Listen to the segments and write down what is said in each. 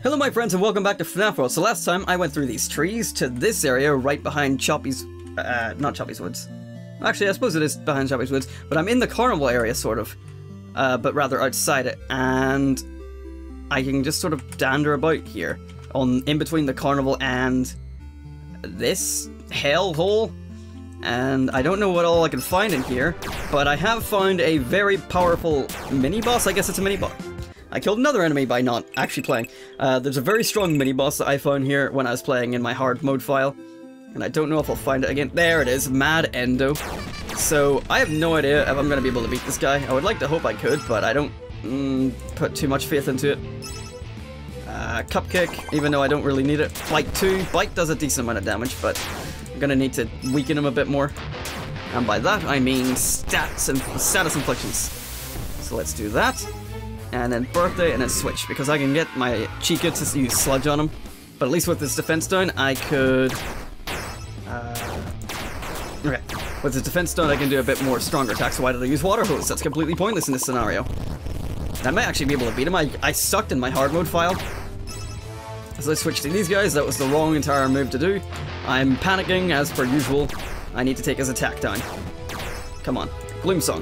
Hello my friends and welcome back to FNAF World. So last time I went through these trees to this area right behind Choppy's... not Choppy's Woods. Actually, I suppose it is behind Choppy's Woods, but I'm in the carnival area, sort of. But rather outside it, and I can just sort of dander about here. In between the carnival and this hellhole. And I don't know what all I can find in here, but I have found a very powerful mini-boss. I guess it's a mini-boss. I killed another enemy by not actually playing. There's a very strong mini-boss that I found here when I was playing in my hard mode file. And I don't know if I'll find it again. There it is, Mad Endo. So I have no idea if I'm going to be able to beat this guy. I would like to hope I could, but I don't put too much faith into it. Cupcake, even though I don't really need it. Bite 2. Bite does a decent amount of damage, but I'm going to need to weaken him a bit more. And by that, I mean stats and status inflictions. So let's do that. And then birthday, and then switch, because I can get my Chica to use sludge on him. But at least with this defense down, I could... okay, with this defense down, I can do a bit more stronger attacks. So why did I use water hose? That's completely pointless in this scenario. I might actually be able to beat him. I sucked in my hard mode file. As I switched to these guys, that was the wrong entire move to do. I'm panicking as per usual. I need to take his attack down. Come on, Gloom Song.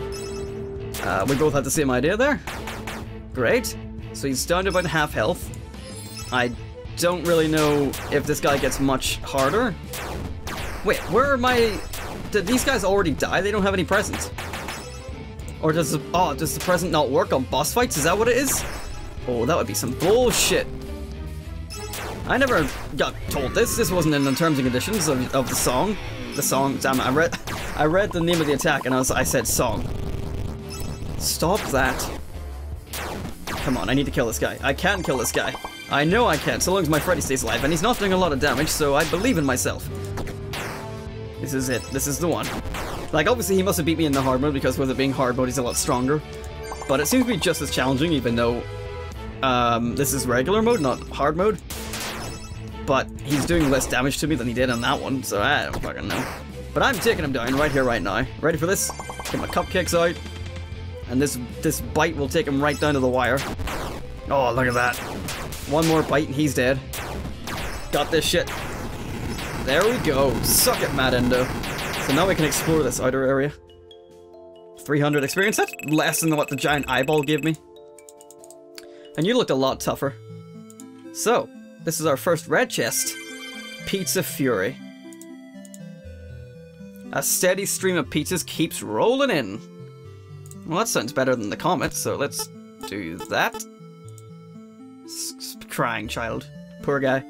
We both had the same idea there. Great. So he's down to about half health. I don't really know if this guy gets much harder. Wait, where are my... Did these guys already die? They don't have any presents. Or does the... Oh, does the present not work on boss fights? Is that what it is? Oh, that would be some bullshit. I never got told this. This wasn't in the terms and conditions of the song. The song... Damn it, I read the name of the attack and I said song. Stop that. Come on, I need to kill this guy. I can kill this guy. I know I can, so long as my Freddy stays alive. And he's not doing a lot of damage, so I believe in myself. This is it. This is the one. Like, obviously, he must have beat me in the hard mode, because with it being hard mode, he's a lot stronger. But it seems to be just as challenging, even though this is regular mode, not hard mode. But he's doing less damage to me than he did on that one, so I don't fucking know. But I'm taking him down right here, right now. Ready for this? Get my cupcakes out. And this bite will take him right down to the wire. Oh, look at that. One more bite and he's dead. Got this shit. There we go. Suck it, Mad Endo. So now we can explore this outer area. 300 experience. That's less than what the giant eyeball gave me. And you looked a lot tougher. So, this is our first red chest. Pizza Fury. A steady stream of pizzas keeps rolling in. Well, that sounds better than the comet, so let's do that. Crying child. Poor guy.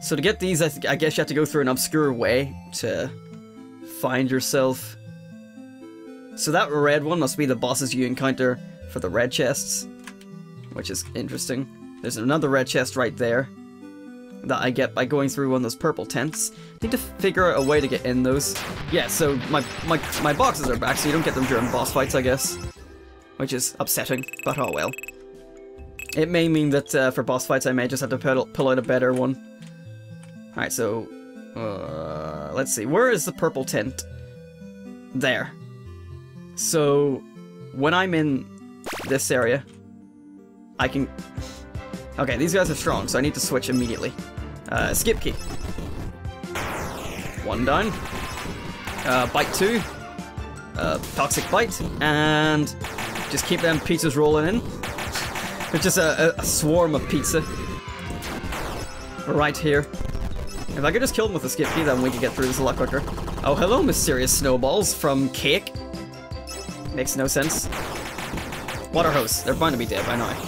So to get these, I guess you have to go through an obscure way to find yourself. So that red one must be the bosses you encounter for the red chests, which is interesting. There's another red chest right there that I get by going through one of those purple tents. Need to figure out a way to get in those. Yeah, so my boxes are back, so you don't get them during boss fights, I guess. Which is upsetting, but oh well. It may mean that for boss fights I may just have to pull out a better one. Alright, so... let's see, where is the purple tent? There. So, when I'm in this area, I can... Okay, these guys are strong, so I need to switch immediately. Skip key. One down. Bite 2. Toxic bite. And just keep them pizzas rolling in. It's just a swarm of pizza. Right here. If I could just kill them with a skip key, then we could get through this a lot quicker. Oh, hello, mysterious snowballs from cake. Makes no sense. Water hose. They're bound to be dead by now.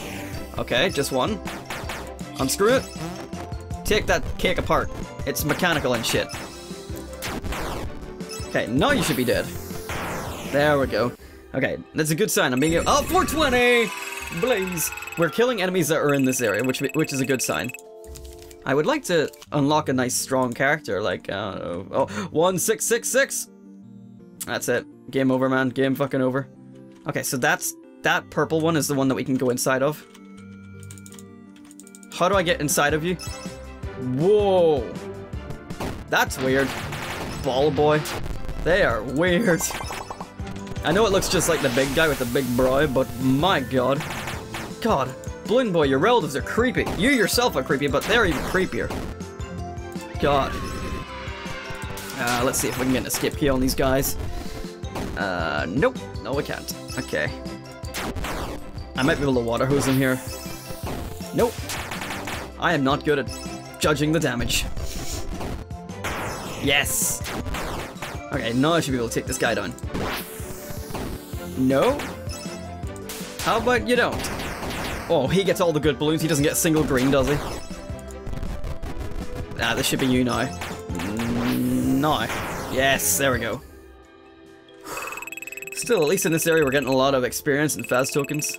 Okay, just one. Unscrew it. Take that cake apart. It's mechanical and shit. Okay, now you should be dead. There we go. Okay, that's a good sign. I'm being... Oh, 420! Blaze! We're killing enemies that are in this area, which is a good sign. I would like to unlock a nice strong character, like, I don't know... Oh, 1666! That's it. Game over, man. Game fucking over. Okay, so that's... That purple one is the one that we can go inside of. How do I get inside of you? Whoa! That's weird. Ball boy. They are weird. I know it looks just like the big guy with the big brow, but my god. God, Balloon Boy, your relatives are creepy. You yourself are creepy, but they're even creepier. God. Let's see if we can get an escape key on these guys. Nope. No, we can't. Okay. I might be able to water hose in here. Nope. I am not good at judging the damage. Yes! Okay, now I should be able to take this guy down. No? How about you don't? Oh, he gets all the good balloons. He doesn't get a single green, does he? Ah, this should be you now. No. Yes, there we go. Still, at least in this area, we're getting a lot of experience and FAS tokens.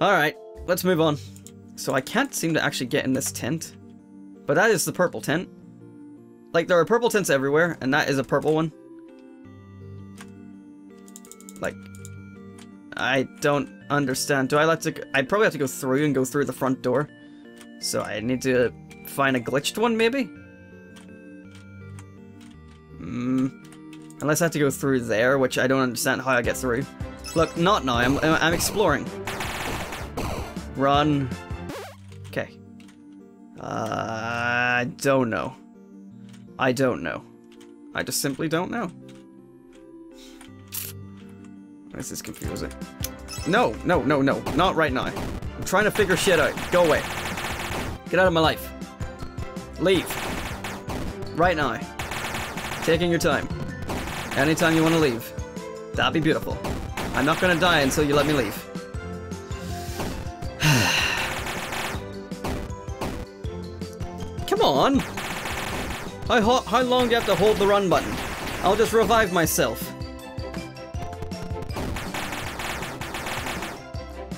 Alright, let's move on. So I can't seem to actually get in this tent. But that is the purple tent. Like, there are purple tents everywhere, and that is a purple one. Like, I don't understand. Do I have to... I probably have to go through and go through the front door. So I need to find a glitched one, maybe? Unless I have to go through there, which I don't understand how I get through. Look, not now. I'm exploring. Run. Okay. I don't know. I don't know. I just simply don't know. This is confusing. No, no, no, no. Not right now. I'm trying to figure shit out. Go away. Get out of my life. Leave. Right now. Taking your time. Anytime you want to leave. That'd be beautiful. I'm not gonna die until you let me leave. Come on! How long do you have to hold the run button? I'll just revive myself.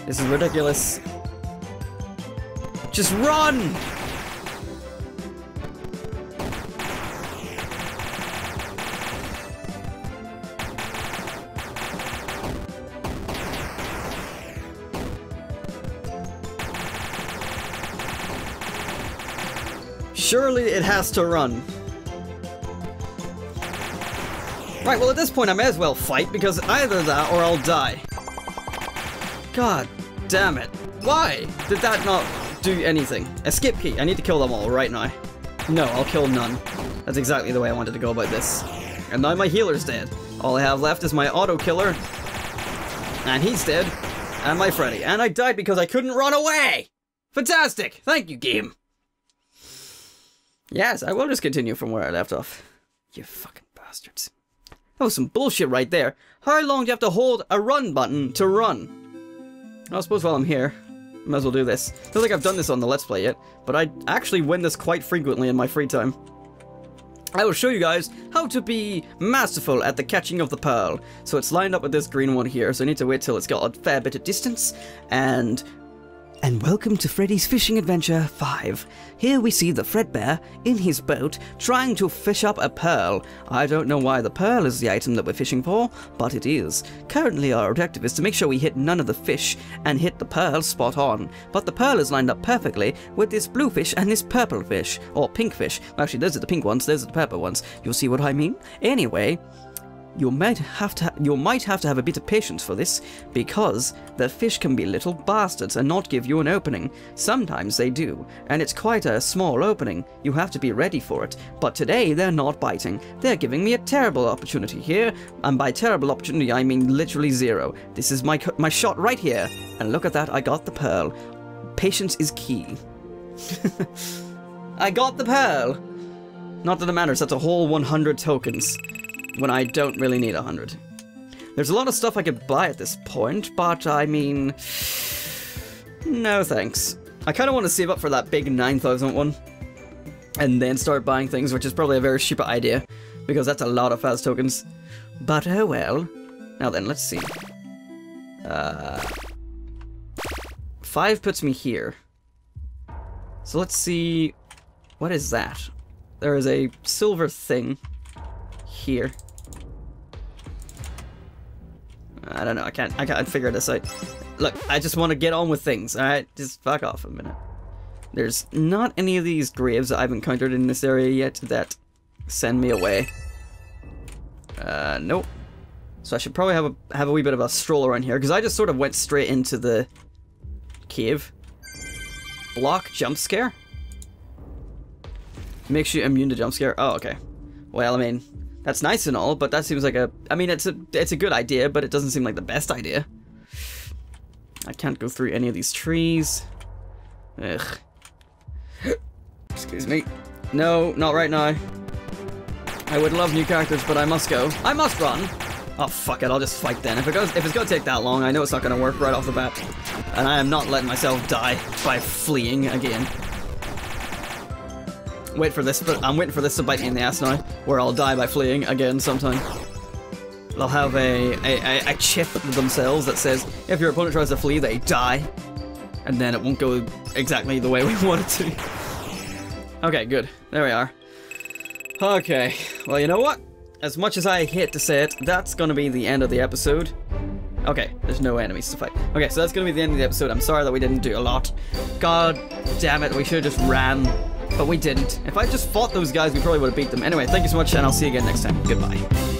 This is ridiculous. Just run! Surely it has to run. Right, well at this point I may as well fight because either that or I'll die. God damn it. Why did that not do anything? Escape key. I need to kill them all right now. No, I'll kill none. That's exactly the way I wanted to go about this. And now my healer's dead. All I have left is my auto killer. And he's dead. And my Freddy. And I died because I couldn't run away! Fantastic! Thank you, game. Yes, I will just continue from where I left off. You fucking bastards. That was some bullshit right there. How long do you have to hold a run button to run? I suppose while I'm here, I might as well do this. I don't think I've done this on the Let's Play yet, but I actually win this quite frequently in my free time. I will show you guys how to be masterful at the catching of the pearl. So it's lined up with this green one here, so I need to wait till it's got a fair bit of distance, And welcome to Freddy's Fishing Adventure 5. Here we see the Fredbear in his boat trying to fish up a pearl. I don't know why the pearl is the item that we're fishing for, but it is. Currently our objective is to make sure we hit none of the fish and hit the pearl spot on. But the pearl is lined up perfectly with this blue fish and this purple fish, or pink fish. Actually, those are the pink ones, those are the purple ones. You'll see what I mean? Anyway... You might have to have a bit of patience for this, because the fish can be little bastards and not give you an opening. Sometimes they do, and it's quite a small opening. You have to be ready for it. But today, they're not biting. They're giving me a terrible opportunity here, and by terrible opportunity, I mean literally zero. This is my shot right here, and look at that, I got the pearl. Patience is key. I got the pearl! Not that it matters, that's a whole 100 tokens. When I don't really need 100. There's a lot of stuff I could buy at this point, but I mean... No thanks. I kind of want to save up for that big 9,000 one, and then start buying things, which is probably a very stupid idea, because that's a lot of FAS tokens. But oh well. Now then, let's see. 5 puts me here. So let's see... What is that? There is a silver thing. Here. I don't know, I can't figure this out. Look, I just want to get on with things, alright? Just fuck off a minute. There's not any of these graves that I've encountered in this area yet that send me away. Nope. So I should probably have a wee bit of a stroll around here, because I just sort of went straight into the... cave. Block jump scare? Makes you immune to jump scare? Oh, okay. Well, I mean, that's nice and all, but that seems like a... I mean, it's a good idea, but it doesn't seem like the best idea. I can't go through any of these trees. Ugh. Excuse me. No, not right now. I would love new characters, but I must go. I must run! Oh, fuck it, I'll just fight then. If it's gonna take that long, I know it's not gonna work right off the bat. And I am not letting myself die by fleeing again. Wait for this, but I'm waiting for this to bite me in the ass now, where I'll die by fleeing again sometime. They'll have a chip themselves that says, if your opponent tries to flee, they die. And then it won't go exactly the way we want it to. Okay, good. There we are. Okay, well, you know what? As much as I hate to say it, that's gonna be the end of the episode. Okay, there's no enemies to fight. Okay, so that's gonna be the end of the episode. I'm sorry that we didn't do a lot. God damn it, we should've just ran, but we didn't. If I just fought those guys, we probably would've beat them. Anyway, thank you so much, and I'll see you again next time. Goodbye.